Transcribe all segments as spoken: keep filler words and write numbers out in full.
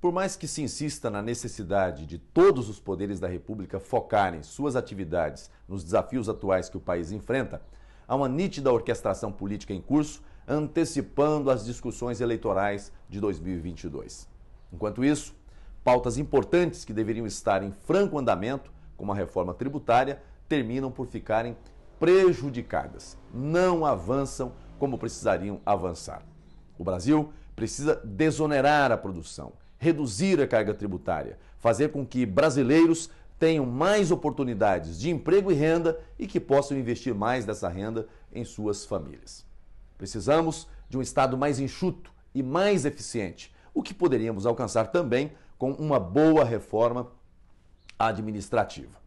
Por mais que se insista na necessidade de todos os poderes da República focarem suas atividades nos desafios atuais que o país enfrenta, há uma nítida orquestração política em curso, antecipando as discussões eleitorais de dois mil e vinte e dois. Enquanto isso, pautas importantes que deveriam estar em franco andamento, como a reforma tributária, terminam por ficarem prejudicadas, não avançam como precisariam avançar. O Brasil precisa desonerar a produção, reduzir a carga tributária, fazer com que brasileiros tenham mais oportunidades de emprego e renda e que possam investir mais dessa renda em suas famílias. Precisamos de um Estado mais enxuto e mais eficiente, o que poderíamos alcançar também com uma boa reforma administrativa.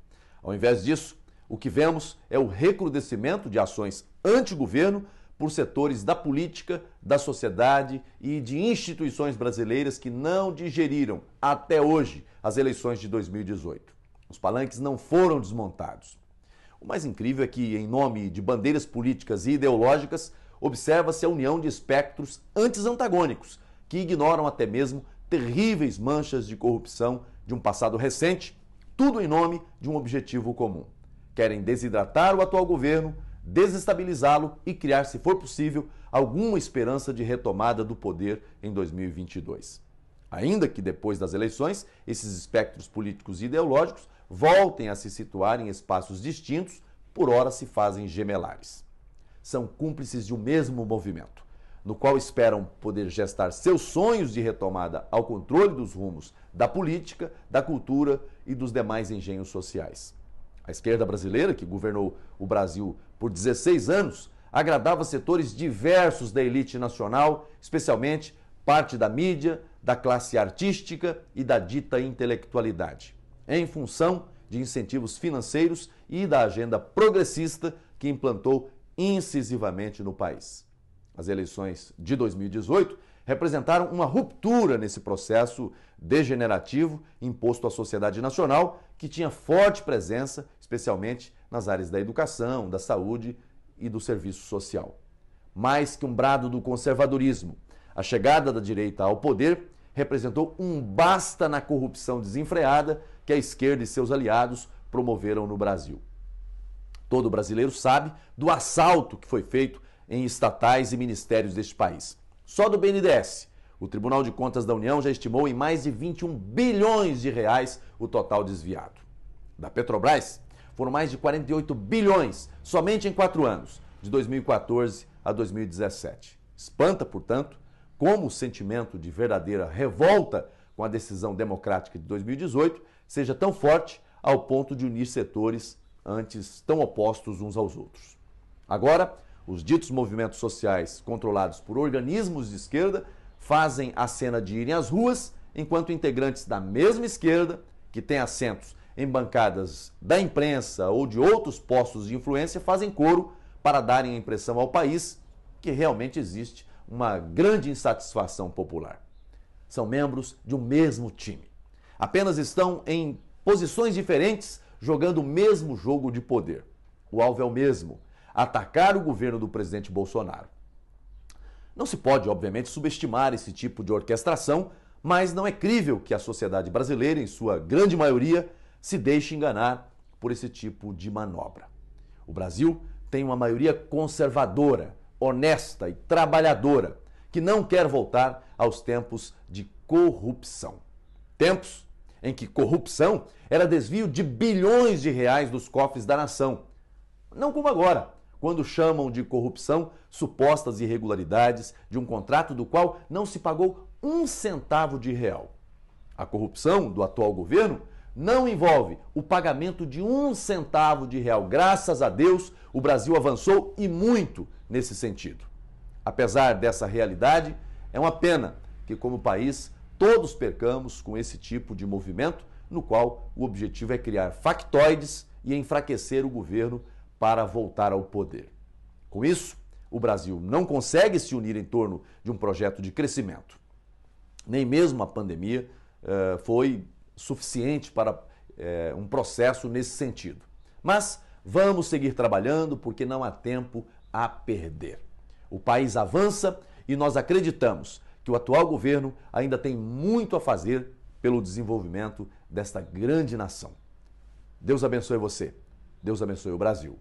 Ao invés disso, o que vemos é o recrudescimento de ações anti-governo por setores da política, da sociedade e de instituições brasileiras que não digeriram, até hoje, as eleições de dois mil e dezoito. Os palanques não foram desmontados. O mais incrível é que, em nome de bandeiras políticas e ideológicas, observa-se a união de espectros antes antagônicos, que ignoram até mesmo terríveis manchas de corrupção de um passado recente, tudo em nome de um objetivo comum. Querem desidratar o atual governo, desestabilizá-lo e criar, se for possível, alguma esperança de retomada do poder em dois mil e vinte e dois. Ainda que depois das eleições, esses espectros políticos e ideológicos voltem a se situar em espaços distintos, por ora se fazem gemelares. São cúmplices de um mesmo movimento, no qual esperam poder gestar seus sonhos de retomada ao controle dos rumos da política, da cultura e dos demais engenhos sociais. A esquerda brasileira, que governou o Brasil por dezesseis anos, agradava setores diversos da elite nacional, especialmente parte da mídia, da classe artística e da dita intelectualidade, em função de incentivos financeiros e da agenda progressista que implantou incisivamente no país. As eleições de dois mil e dezoito representaram uma ruptura nesse processo degenerativo imposto à sociedade nacional, que tinha forte presença, especialmente nas áreas da educação, da saúde e do serviço social. Mais que um brado do conservadorismo, a chegada da direita ao poder representou um basta na corrupção desenfreada que a esquerda e seus aliados promoveram no Brasil. Todo brasileiro sabe do assalto que foi feito em estatais e ministérios deste país. Só do B N D E S, o Tribunal de Contas da União já estimou em mais de vinte e um bilhões de reais o total desviado. Da Petrobras, foram mais de quarenta e oito bilhões somente em quatro anos, de dois mil e quatorze a dois mil e dezessete. Espanta, portanto, como o sentimento de verdadeira revolta com a decisão democrática de dois mil e dezoito seja tão forte ao ponto de unir setores antes tão opostos uns aos outros. Agora, os ditos movimentos sociais controlados por organismos de esquerda fazem a cena de irem às ruas, enquanto integrantes da mesma esquerda, que tem assentos em bancadas da imprensa ou de outros postos de influência, fazem coro para darem a impressão ao país que realmente existe uma grande insatisfação popular. São membros de um mesmo time. Apenas estão em posições diferentes, jogando o mesmo jogo de poder. O alvo é o mesmo, atacar o governo do presidente Bolsonaro. Não se pode, obviamente, subestimar esse tipo de orquestração, mas não é crível que a sociedade brasileira, em sua grande maioria, se deixe enganar por esse tipo de manobra. O Brasil tem uma maioria conservadora, honesta e trabalhadora, que não quer voltar aos tempos de corrupção. Tempos em que corrupção era desvio de bilhões de reais dos cofres da nação. Não como agora, quando chamam de corrupção supostas irregularidades de um contrato do qual não se pagou um centavo de real. A corrupção do atual governo não envolve o pagamento de um centavo de real. Graças a Deus, o Brasil avançou e muito nesse sentido. Apesar dessa realidade, é uma pena que, como país, todos percamos com esse tipo de movimento, no qual o objetivo é criar factoides e enfraquecer o governo para voltar ao poder. Com isso, o Brasil não consegue se unir em torno de um projeto de crescimento. Nem mesmo a pandemia eh, foi suficiente para eh, um processo nesse sentido. Mas vamos seguir trabalhando porque não há tempo a perder. O país avança e nós acreditamos que o atual governo ainda tem muito a fazer pelo desenvolvimento desta grande nação. Deus abençoe você. Deus abençoe o Brasil.